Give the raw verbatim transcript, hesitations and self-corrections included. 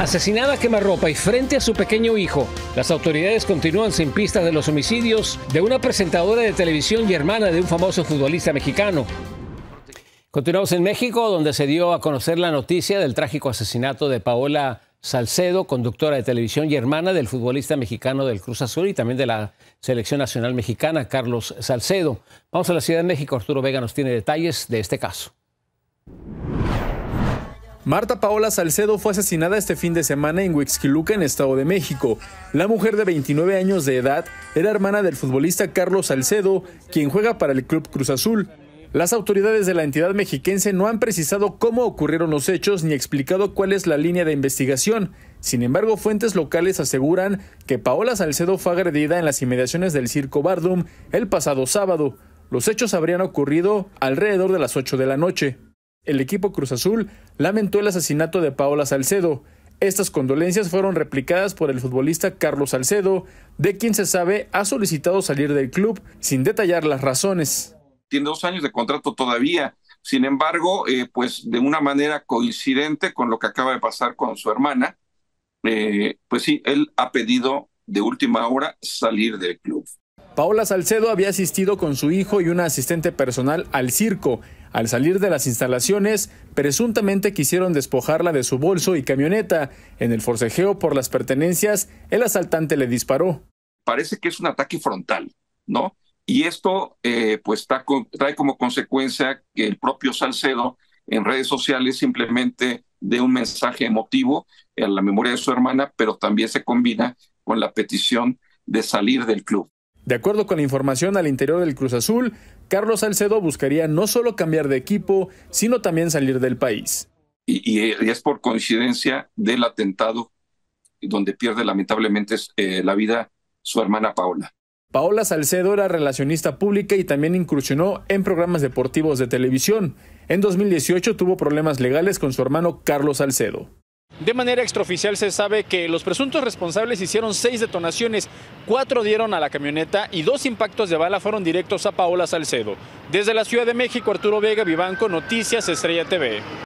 asesinada a quemarropa y frente a su pequeño hijo. Las autoridades continúan sin pistas de los homicidios de una presentadora de televisión y hermana de un famoso futbolista mexicano. Continuamos en México, donde se dio a conocer la noticia del trágico asesinato de Paola Salcedo, conductora de televisión y hermana del futbolista mexicano del Cruz Azul y también de la Selección Nacional Mexicana, Carlos Salcedo. Vamos a la Ciudad de México. Arturo Vega nos tiene detalles de este caso. Marta Paola Salcedo fue asesinada este fin de semana en Huixquilucan, Estado de México. La mujer de veintinueve años de edad era hermana del futbolista Carlos Salcedo, quien juega para el club Cruz Azul. Las autoridades de la entidad mexiquense no han precisado cómo ocurrieron los hechos ni explicado cuál es la línea de investigación. Sin embargo, fuentes locales aseguran que Paola Salcedo fue agredida en las inmediaciones del Circo Bardum el pasado sábado. Los hechos habrían ocurrido alrededor de las ocho de la noche. El equipo Cruz Azul lamentó el asesinato de Paola Salcedo. Estas condolencias fueron replicadas por el futbolista Carlos Salcedo, de quien se sabe ha solicitado salir del club sin detallar las razones. Tiene dos años de contrato todavía, sin embargo, eh, pues de una manera coincidente con lo que acaba de pasar con su hermana, eh, pues sí, él ha pedido de última hora salir del club. Paola Salcedo había asistido con su hijo y una asistente personal al circo. Al salir de las instalaciones, presuntamente quisieron despojarla de su bolso y camioneta. En el forcejeo por las pertenencias, el asaltante le disparó. Parece que es un ataque frontal, ¿no? Y esto eh, pues trae como consecuencia que el propio Salcedo en redes sociales simplemente dé un mensaje emotivo a la memoria de su hermana, pero también se combina con la petición de salir del club. De acuerdo con la información al interior del Cruz Azul, Carlos Salcedo buscaría no solo cambiar de equipo, sino también salir del país. Y, y es por coincidencia del atentado donde pierde lamentablemente eh, la vida su hermana Paola. Paola Salcedo era relacionista pública y también incursionó en programas deportivos de televisión. En dos mil dieciocho tuvo problemas legales con su hermano Carlos Salcedo. De manera extraoficial se sabe que los presuntos responsables hicieron seis detonaciones, cuatro dieron a la camioneta y dos impactos de bala fueron directos a Paola Salcedo. Desde la Ciudad de México, Arturo Vega Vivanco, Noticias Estrella T V.